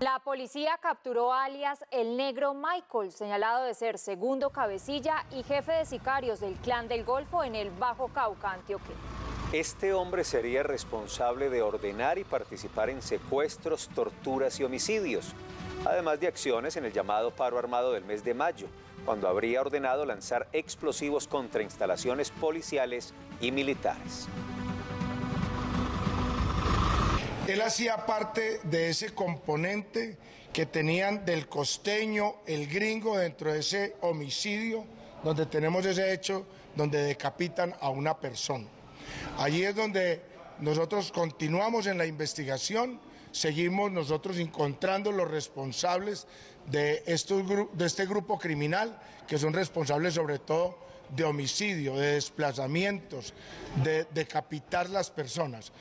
La policía capturó alias El Negro Maicol, señalado de ser segundo cabecilla y jefe de sicarios del Clan del Golfo en el Bajo Cauca, Antioquia. Este hombre sería responsable de ordenar y participar en secuestros, torturas y homicidios, además de acciones en el llamado paro armado del mes de mayo, cuando habría ordenado lanzar explosivos contra instalaciones policiales y militares. Él hacía parte de ese componente que tenían del costeño, el gringo, dentro de ese homicidio, donde tenemos ese hecho, donde decapitan a una persona. Allí es donde nosotros continuamos en la investigación, seguimos nosotros encontrando los responsables de este grupo criminal, que son responsables sobre todo de homicidio, de desplazamientos, de decapitar las personas.